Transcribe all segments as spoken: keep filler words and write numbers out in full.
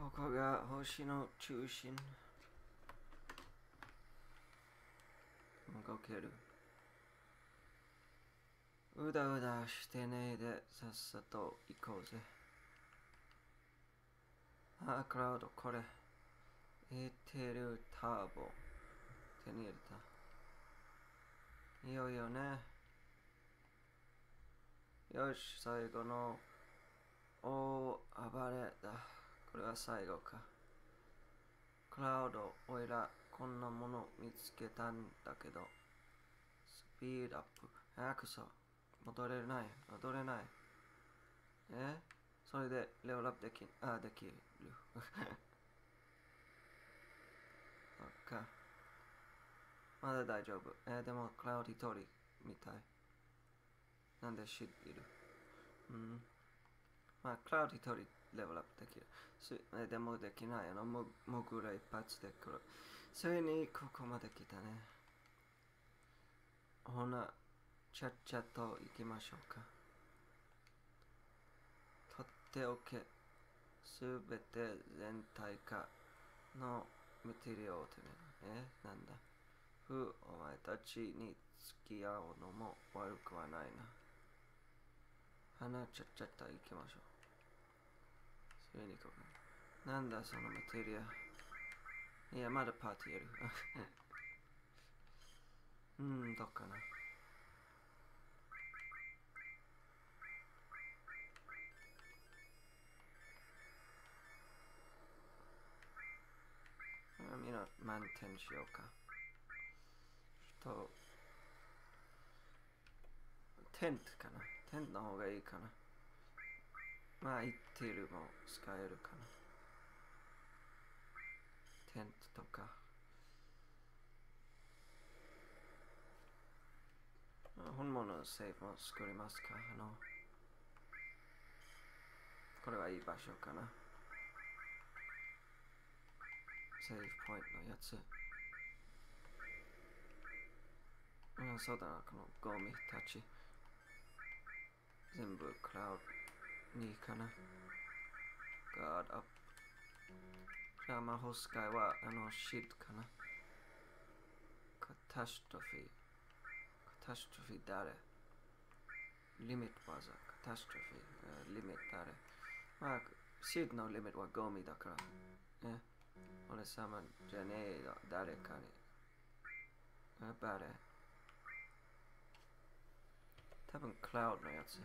ここが星の中心。向ける。うだうだしてねえでさっさと行こうぜ。ああ、クラウド、これ。エテルターボ。手に入れた。いよいよね。よし、最後の大暴れだ。これは最後か。クラウド、おいら、こんなもの見つけたんだけど。スピードアップ。あ、くそ。戻れない。戻れない。えそれでレベルアップできる。あ、できる。そっか。まだ大丈夫。え、でも、クラウド一人みたい。なんで知ってる。うん。まあ、クラウド一人レベルアップできる。え、でもできない。あの、もぐら一発で来る。ついにここまで来たね。ほな、ちゃっちゃと行きましょうか。とっておけ。すべて全体化のメテリオを手にね。なんだ。ふ、お前たちに付き合うのも悪くはないな。花ちゃっちゃっと行きましょう。それにここ。なんだそのメテリオ。いや、まだパーティーやる。うん、どっかな。みんな満点しようか。ちょっとテントかな。テントの方がいいかな。まあ、行ってるも使えるかな。テントとか。本物のセーフも作りますか。あの、これはいい場所かな。セーフポイントのやつ。うん、そうだな、このゴミたち。全部クラウドにかな。ガードアップ。じゃあ魔法使いはあのシートかな。カタストフィー。カタストフィー誰リミット技。カタストフィー。リミット誰まあ、シートのリミットはゴミだから。ね。俺様じゃねえよ、誰かに。あ、誰多分クラウドのやつ。うん。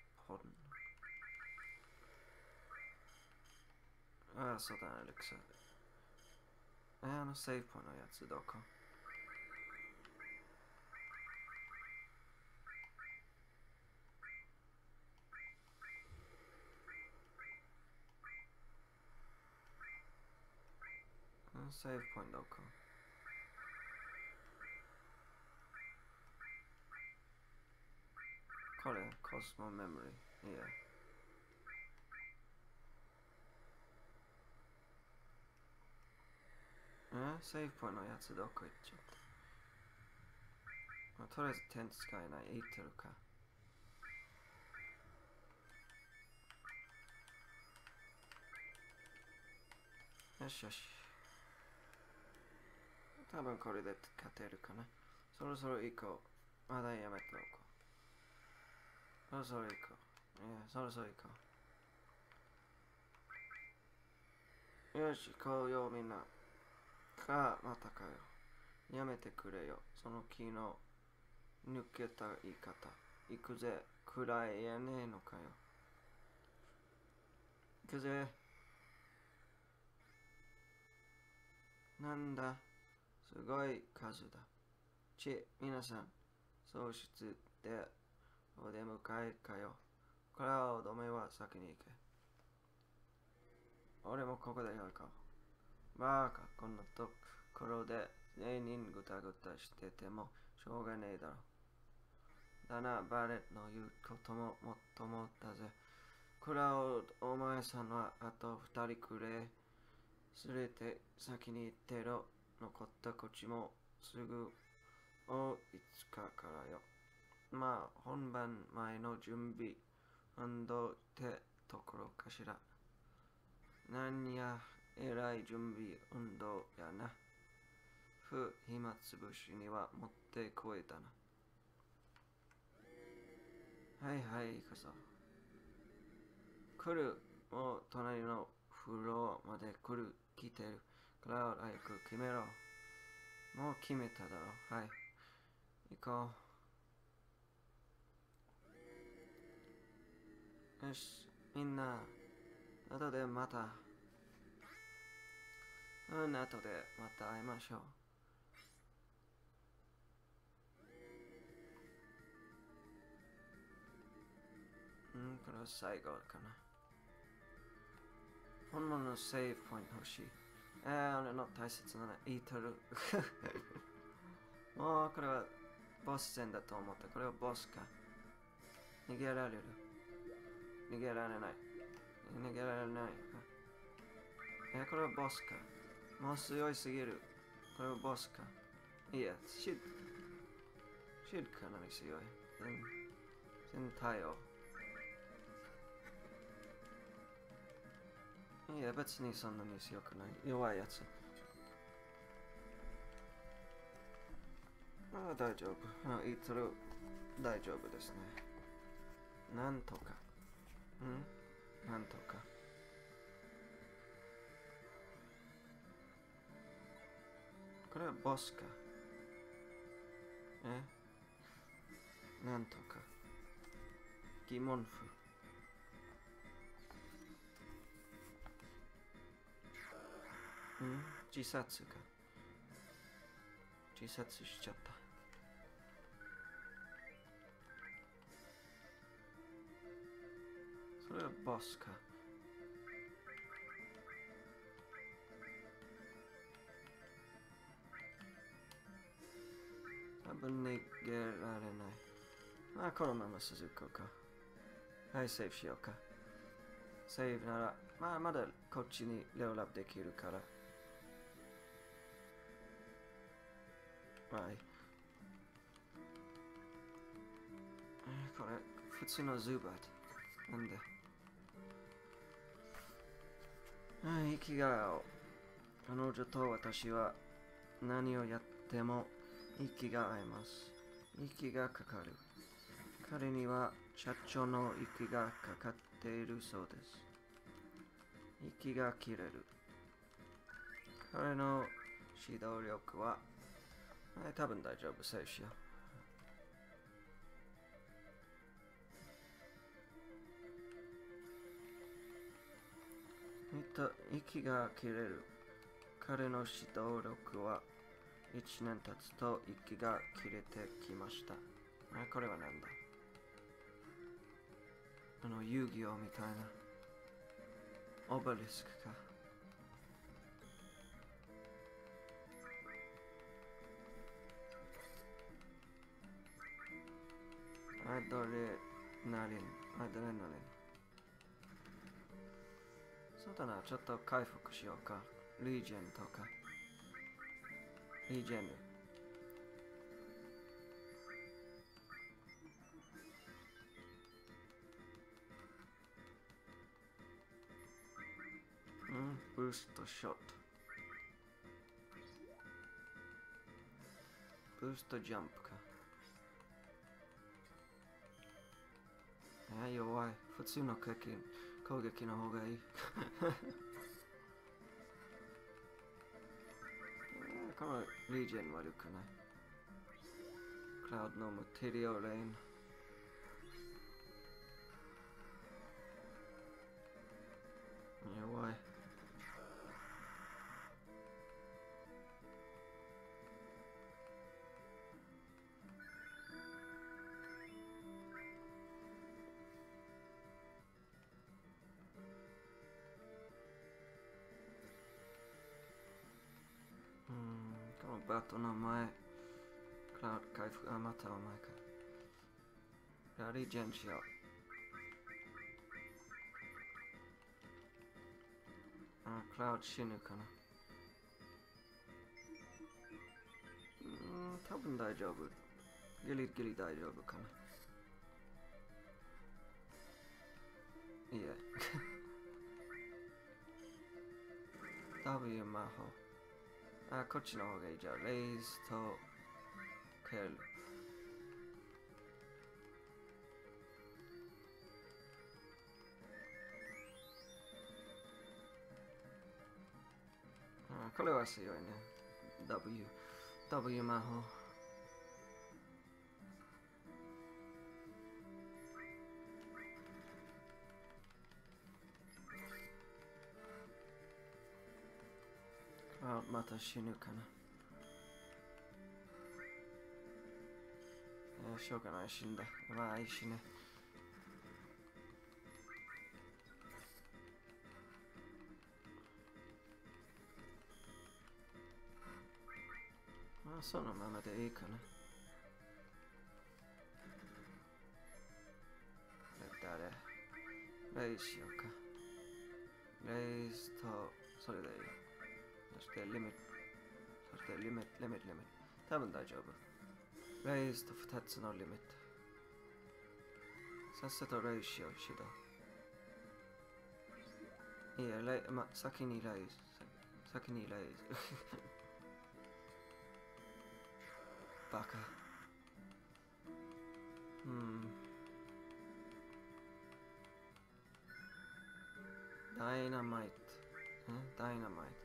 ポン。ああ、そうだな、エリクス。え、あのセーフポンのやつどこ？セーフポイントどこ？これ、コスモメモリー。いや。え？セーフポイントのやつどこ行っちゃった？まあ、とりあえずテント使えない。行ってるか。よしよし。多分これで勝てるかな。そろそろ行こう。まだやめておこう。そろそろ行こう。いや、そろそろ行こう。よし、行こうよ、みんな。か、またかよ。やめてくれよ。その木の抜けた言い方。行くぜ。暗いやねえのかよ。行くぜ。なんだ。すごい数だ。ち、皆さん、喪失でお出迎えかよ。クラウドめは先に行け。俺もここでよいか。バーカ、こんなところで全員ぐたぐたしててもしょうがねえだろ。だな、バレッの言うことももっともだぜ。クラウド、お前さんはあと二人くれ。すれて先に行ってろ。残ったこっちもすぐおいつかからよ。まあ、本番前の準備運動ってところかしら。なんや、えらい準備運動やな。ふ、暇つぶしには持ってこいだな。はいはい、行くぞ。来る、もう隣のフロアまで来る、来てる。クラウド、早く決めろ。もう決めただろ。はい、行こう。よし、みんな、あとでまた、うん、あとでまた会いましょう。うん、これは最後かな。本物のセーブポイント欲しい。えー、俺の大切なイートル。もうこれはボス戦だと思った。これはボスか。逃げられる。逃げられない。逃げられない。え、これはボスか。もう強いすぎる。これはボスか。いや、シッド。シッドかなり強い。全体を。いや、別にそんなに強くない。弱いやつ。ああ、大丈夫。あ、イートル大丈夫ですね。なんとか。うん、なんとか。これはボスか。え？なんとか。疑問符。うん、自殺か。自殺しちゃった。これはボスか。多分逃げられない。まあ、このまま続こうか。はい、セーブしようか。セーブなら、まあ、まだこっちにレベルアップできるから。はい。これ、普通のズーバーなんだ。生きがいを。彼女と私は何をやっても息が合います。息がかかる。彼には社長の息がかかっているそうです。息が切れる。彼の指導力は、はい、多分大丈夫、セーフしよう。息が切れる。彼の指導力はいちねん経つと息が切れてきました。あ、これはなんだ？あの遊戯王みたいな。オベリスクか。アドレナリン。アドレナリン。そうだな、ちょっと回復しようか。リージェンとか。リージェン。うん、ブーストショット。ブーストジャンプか。あ、弱い。普通の課金。攻撃の方がいい。このリージェン悪くない。クラウドのマテリアルレーン。弱い。fatto una mai claro che ha matato mai la regencia ah claro ci ne cana mm tabun dai job gelir gelir dai job cana yeah W maho ah coach no gay ja listo kel ah cole va así hoy w w maho mata Shinukana. Eh, Shokana Shinda. Rai Shine. Ma sono mamma de Ikana. Dare. Rai Shoka. Rai sto solo dai. That's the limit. That's the limit, limit, limit. Tamam da cevabı. Reis to fıtatsın o limit. Sassata reis ya şida. İyi lay ama sakin ilayız. Sakin ilayız. Baka. Hmm. Dynamite. Hı? Dynamite.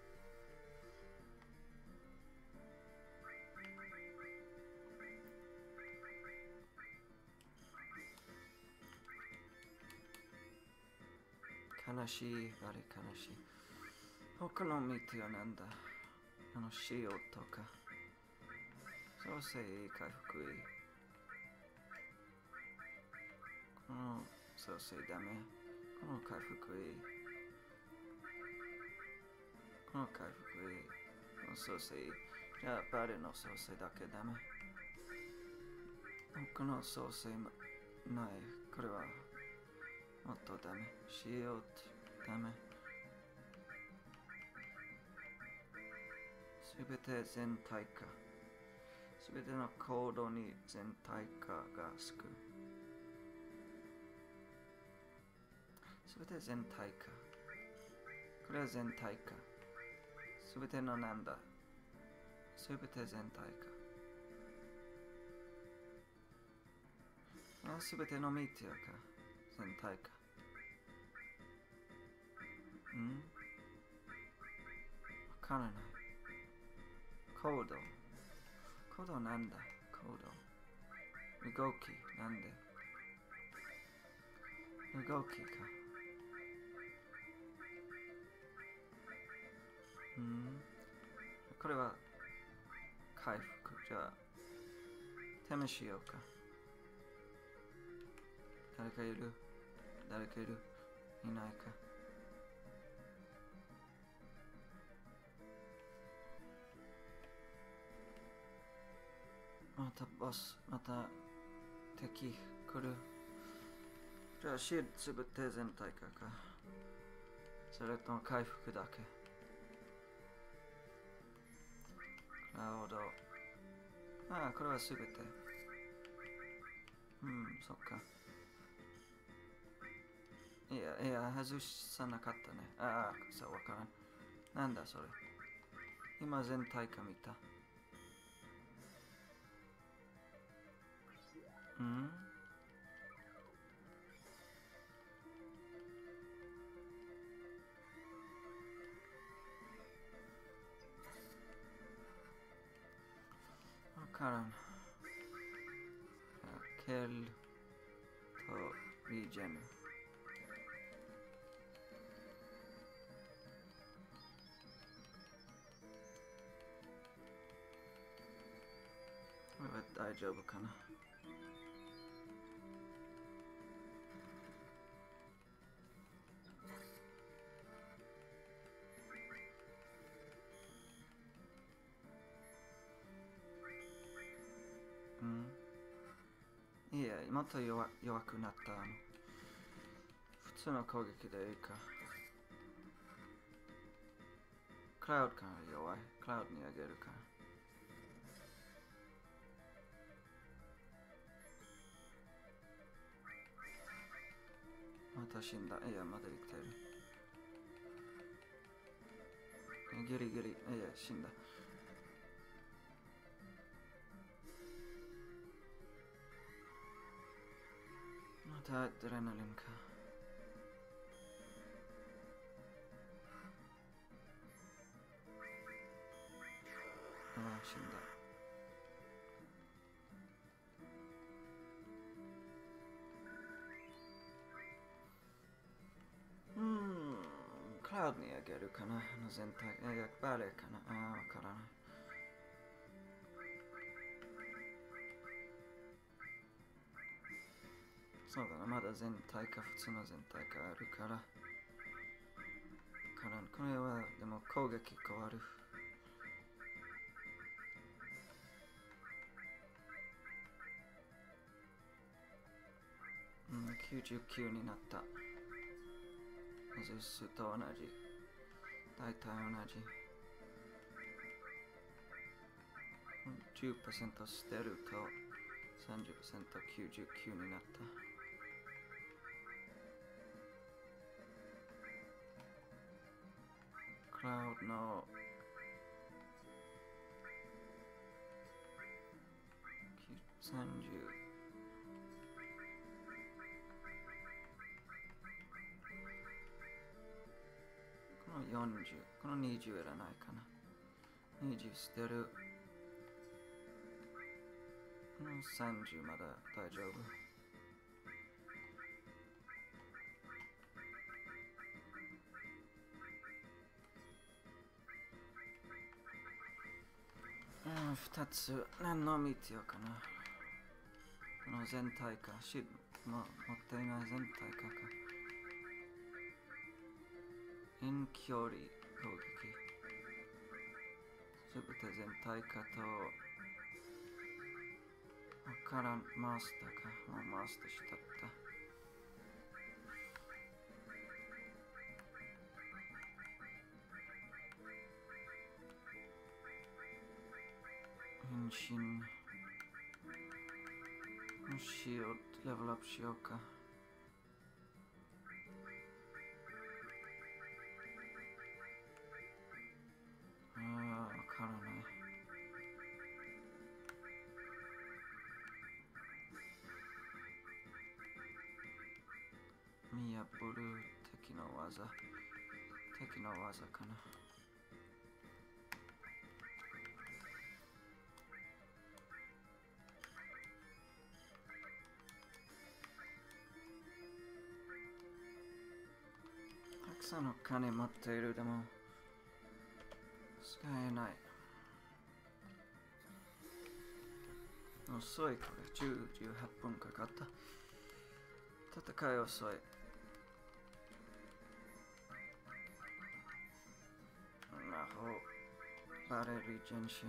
Kanashi, vale, kanashi. Okonomiti onanda. Kanashi otoka. So sei kafukui. Kono, so sei dame. Kono kafukui. Kono kafukui. No so sei. Ja pare no so sei dake dame. Kono so sei nai, kore wa. Otto dame, shield dame. Subete zentaika. Subete no kodo ni zentaika ga suku. Subete zentaika. Kore wa zentaika. Subete no nanda. Subete zentaika. Ah, subete no mitio ka. Zentaika. Hmm? Wakaranai. Kodo. Kodo nanda. Kodo. Nugoki nande. Nugoki ka. Hmm. Kore wa kaifuku. Ja. Teme shiyou ka. Dare ka iru? 誰かいる？いないか。またボス、また敵来る。じゃあシールつぶって全体化か。それとも回復だけ。なるほど。ああ、これはすべて。うん、そっか。いやいや、外さなかったね。ああ、さ、わからん。なんだそれ。今全体化見た。うん？わからん。ケルとリジェン。Evet大丈夫かな。また 弱, 弱くなったあの普通の攻撃でいいか。クラウドから弱い。クラウドにあげるから。また死んだ。いや、まだ生きてる。ギリギリ。いや、死んだ。またアドレナリンか。ああ、死んだ。クラウドにあげるかな、の全体。いや、バレーかな。ああ、わからない。そうだな、まだ全体か、普通の全体かあるから。からこれは、でも攻撃変わる。うん、きゅうじゅうきゅうになった。ゼウスと同じ。大体同じ。じゅっパーセント 捨てると さんじゅっパーセントきゅうじゅうきゅう になった。クラウドの さんじゅう。よんじゅう。このにじゅういらないかな。にじゅう捨てる。このさんじゅうまだ大丈夫。うん、ふたつ。何の必要かな。この全体か。シートも持っていない全体かか。遠距離攻撃。すべて全体化と、わからん、マスターか。もうマスターしたった。変身。シールド、レベルアップしようか。ミアブル敵の技。敵の技かな。たくさんの金持っている。でも使えない。遅い。これじゅうはっぷんかかった。戦い遅い。魔法バレリジェンション。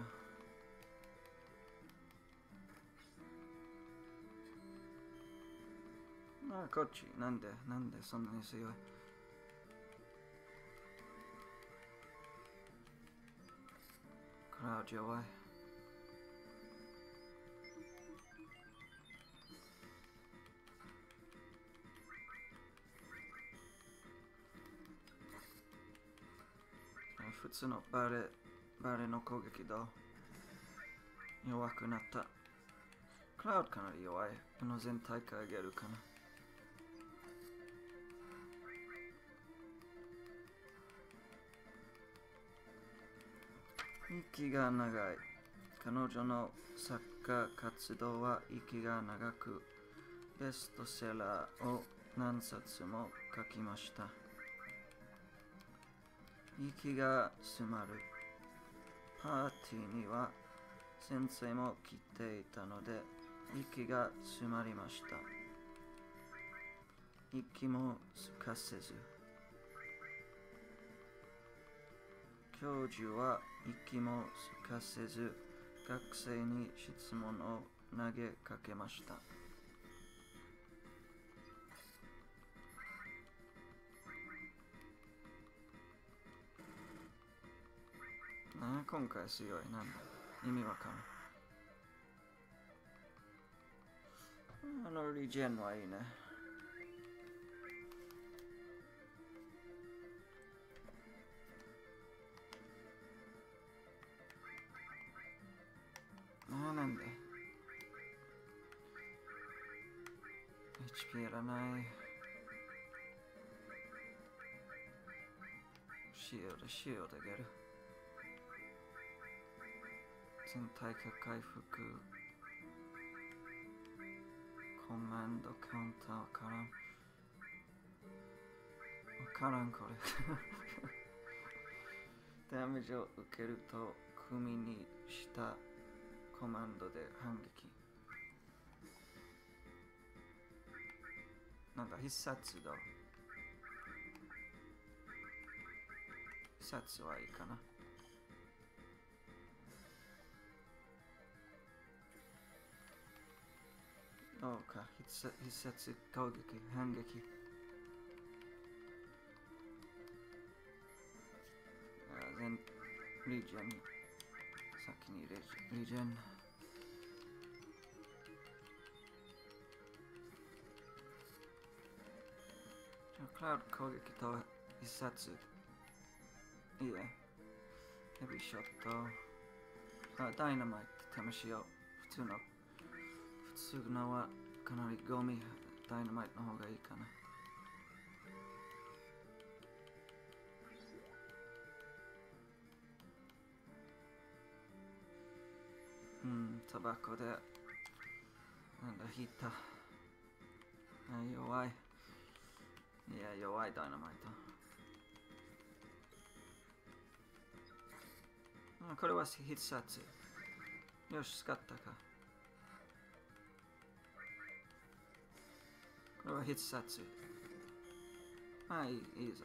まあこっちなんでなんでそんなに強い。クラウド弱い。普通のバレ、バレの攻撃だ。弱くなった。クラウドかなり弱い。この全体からあげるかな。息が長い。彼女の作家活動は息が長く、ベストセラーを何冊も書きました。息が詰まる。パーティーには先生も来ていたので、息が詰まりました。息もすかせず。教授は息もすかせず、学生に質問を投げかけました。今回強いなんだ意味わかんない。あのリジェンはいいね。ああなんで エイチピー いらない。シールドシールドでゲル全体が回復コマンドカウンターわからんわからんこれダメージを受けると組にしたコマンドで反撃なんか必殺だシャツはいいかな。どうか、必殺攻撃、反撃。あ、全リジェン。先にリジェン。クラウド攻撃と必殺。いいね。ヘビーショット。あ、ダイナマイト試しよう。普通の。普通のはかなりゴミ。ダイナマイトの方がいいかな。うん、タバコで。なんだ、ヒーター。あ、弱い。いや、弱いダイナマイト。これは必殺。よし、使ったか。これは必殺。まあ、いい、いいぞ。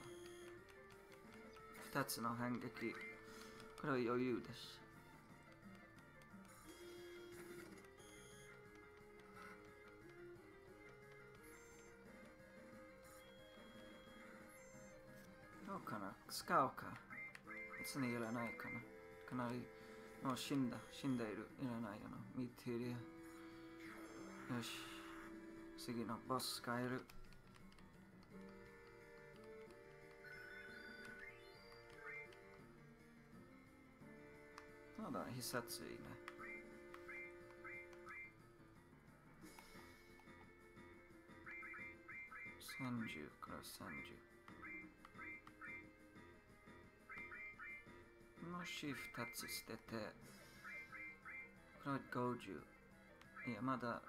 二つの反撃。これは余裕です。どうかな？使おうか。別にいらないかな。かなりもう死んだ死んでいるいらないよなミテリアよし次のボス使えるそうだ必殺いいねさんじゅうからさんじゅうもしふたつ捨てて、これはごじゅう。いや、まだ、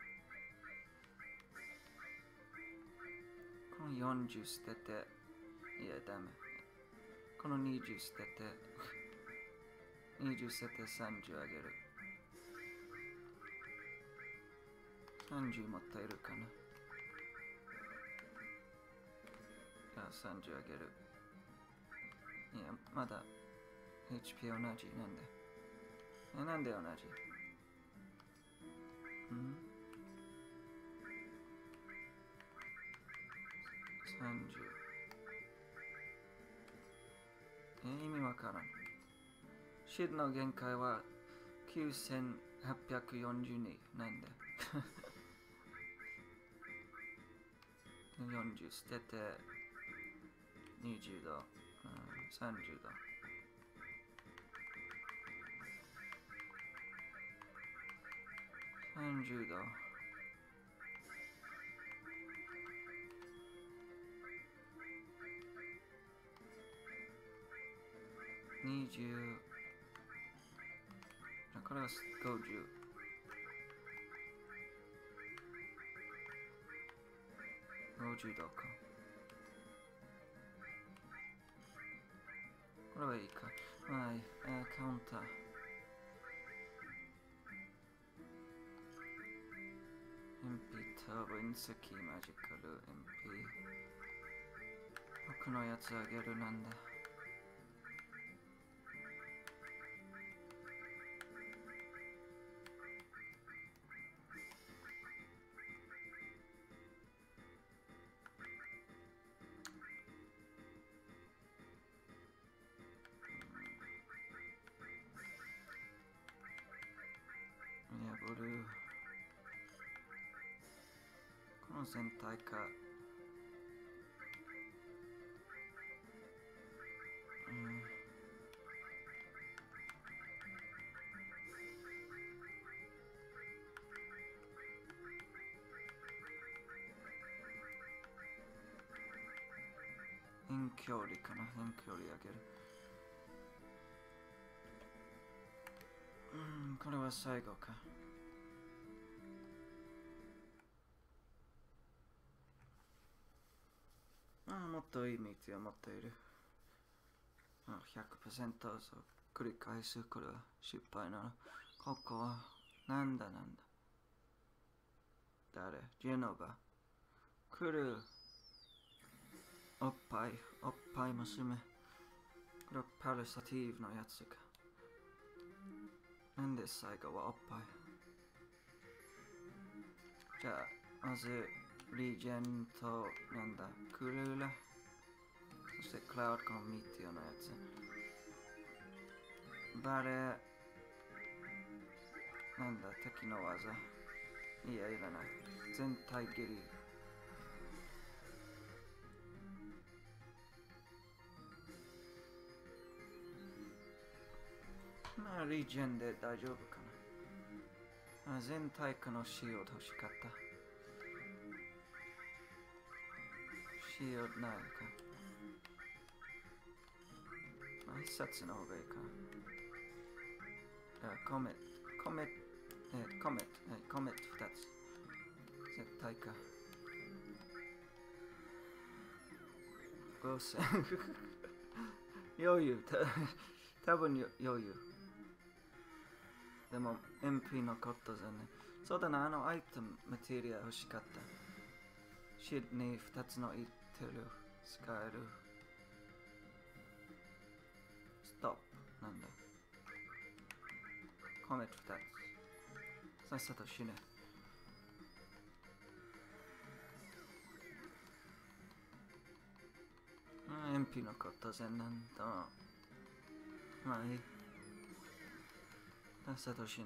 このよんじゅう捨てて、いや、ダメ。このにじゅう捨てて、にじゅう捨ててさんじゅうあげる。さんじゅう持っているかな。じゃあさんじゅうあげる。いや、まだ。エイチピー 同じなんでえなんで同じうんさんじゅうえ意味わからんシールの限界はきゅうせんはっぴゃくよんじゅうになんでよんじゅう捨ててにじゅうど、うん、さんじゅうどさんじゅうどにじゅうだからごじゅうごじゅうどかこれはいいかはいカウンターTurbo Inseki Magical エムピー 僕のやつあげるなんだ Sentai Cup. Mm. En teoría, ¿no? En teoría, ¿no? ¿Cuál va a ser el goca? もっといい道を持っている。ひゃくパーセント を繰り返す。これは失敗なの。ここはなんだなんだ。誰？ジェノバ。来る。おっぱい、おっぱい娘。これはパルサティーブのやつか。なんで最後はおっぱい？じゃあ、まず。 Regento, non da, Kulula. Questo è Cloud con Mitio, ragazzi. Bare... Non da, Tekinowasa. Ia, io non è. Zentai Giri. Ma Regen de daijobu kana. Zentai no shield hoshikatta. シールドないか。まあ、必殺の方がいいか。あ、コメット、コメット、え、コメット、え、コメットふたつ。絶対か。ごせん。余裕、た、多分余裕。でも、エムピー のことじゃね。そうだな、あのアイテム、マテリア欲しかった。シールドにふたつのいい。 使える。ストップ。なんだ。コメットふたつ。さっさと死ね。エムピー のことぜなんだ。まあいい。さっさと死ね。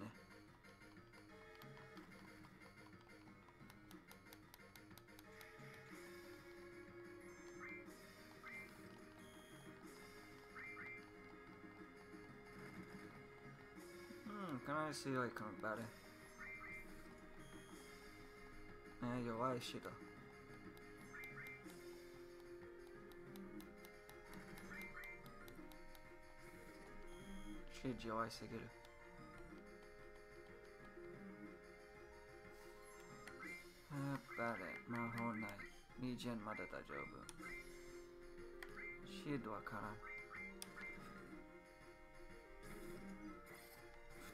強いからバレ。ね、弱いしだ。シール弱いすぎる。あ、バレ。魔法ない。リジェンまだ大丈夫。シールはからん。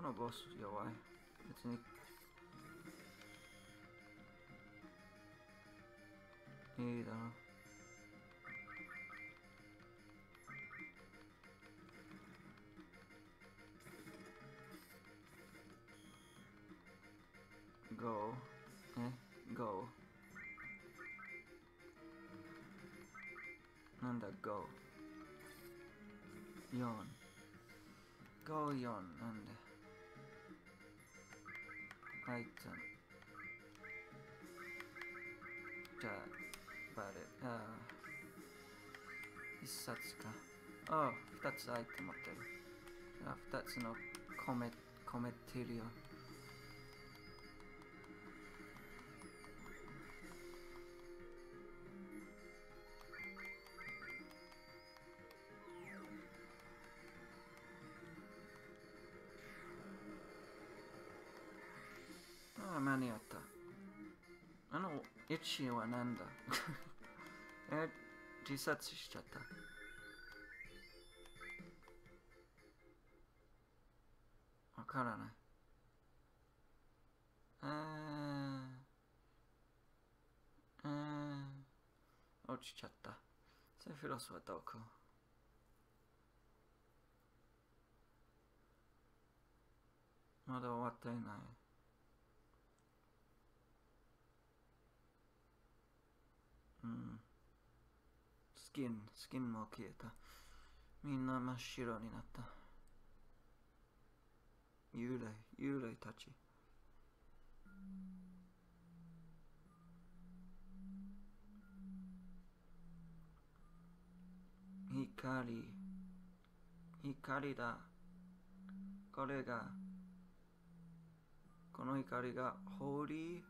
このボス弱い。別にいいだろう。ゴーえゴーなんだゴーよんゴーよんなんだ Item. Da, bare. Ah, Isatsuka. Oh, that's item up there. Ah, that's no comet, cometerio. Ichi wa nanda. Eh, jisatsu shichatta. Wakaranai. Ah. Ah. 落ちちゃった。セフィロスはどこ？まだ終わっていない。うん、スキンスキンも消えた。みんな真っ白になった。幽霊幽霊たち。光光だ。これがこの光がホーリー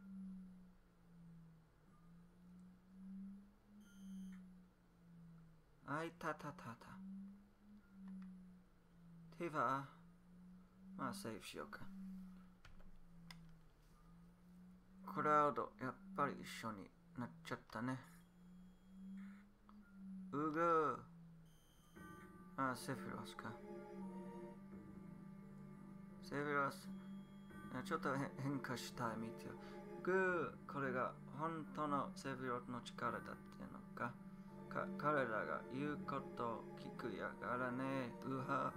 あいたたたた。では、まあセーブしようか。クラウド、やっぱり一緒になっちゃったね。うぐー。あ、セフィロスか。セフィロス、ちょっと変化したいみたい。グー、これが本当のセフィロスの力だっていうのか。か彼らが言うことを聞くやからね。うは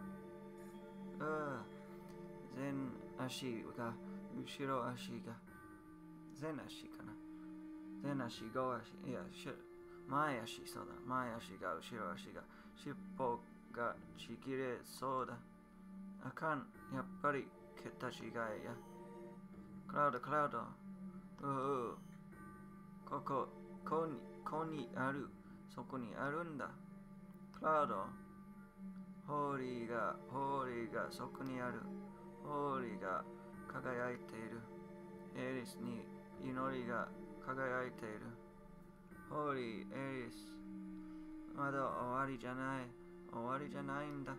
う前足が後ろ足が前足かな前足後足いやし前足そうだ前足が後ろ足が尻尾がちぎれそうだ。あかん、やっぱり桁違いや。クラウドクラウドううこここにこにあるそこにあるんだ。クラウド。ホーリーが、ホーリーがそこにある。ホーリーが輝いている。エリスに祈りが輝いている。ホーリー、エリス。まだ終わりじゃない。終わりじゃないんだ。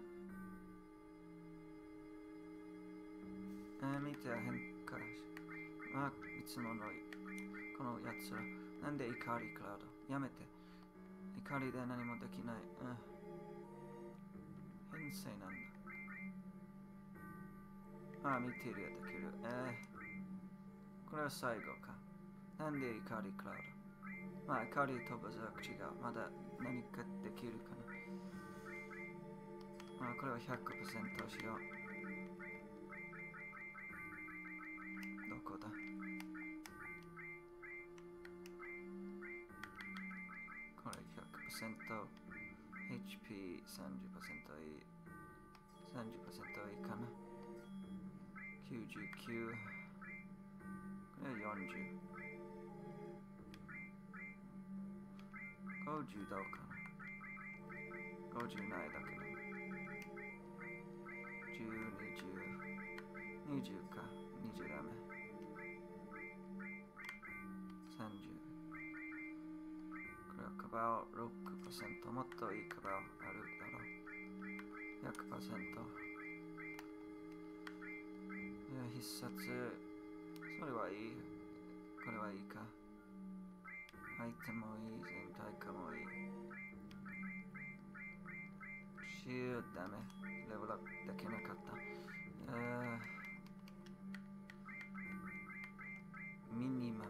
あ、見て変化。まあ、いつものこのやつら。なんで怒り、クラウド。やめて。怒りで何もできない。うん、変性なんだ。ああ、見てるやできる。えー、これは最後か。なんで怒りクラウド？まあ、怒りとバザーク違う。まだ何かできるかな。まあ、これは ひゃくパーセント しよう。どこだ？ひゃくパーセント エイチピー さんじゅっパーセント いい さんじゅっパーセント いいかな。きゅうじゅうきゅうこれはよんじゅう ごじゅうどうかな。ごじゅうないだけどじゅう にじゅう にじゅうかにじゅうダメさんじゅうカバオ ろくパーセント もっといいカバオあるだろう。 ひゃくパーセント 必殺それはいい。これはいいか。アイテムもいい。全体化もいい。シールダメ。レベルアップできなかった。ミニマム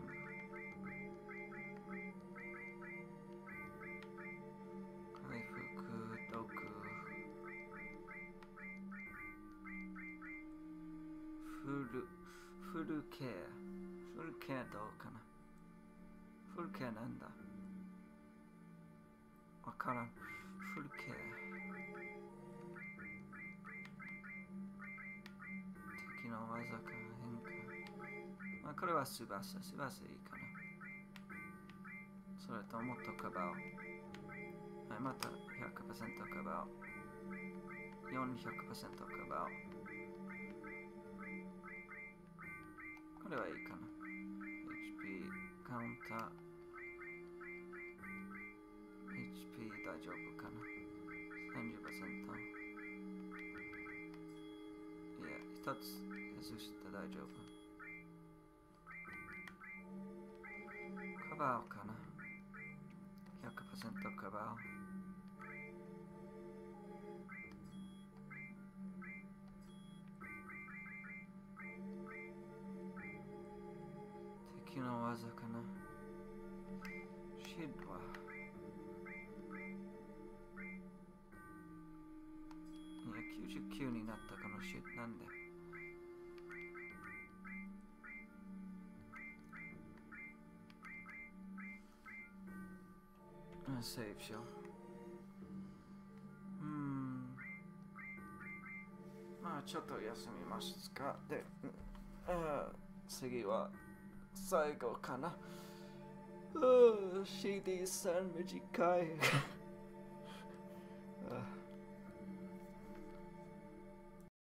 フルケア。フルケアどうかな。フルケアなんだ。わからん。フルケア。敵の技か変化。まあこれは翼。翼いいかな。それともっとカバオ。はい、また ひゃくパーセント カバオ。よんひゃくパーセント カバオ。これはいいかな。エイチピー カウンター。エイチピー 大丈夫かな。さんじゅっパーセント。いや、一つ外して大丈夫。カバーかな。ひゃくパーセント カバー。の技かな。シッドはきゅうじゅうきゅうになったこのシューなんだよ。セーブしよう。うん。まあちょっと休みますか。で、あ次は最後かな。シーディー さん短い。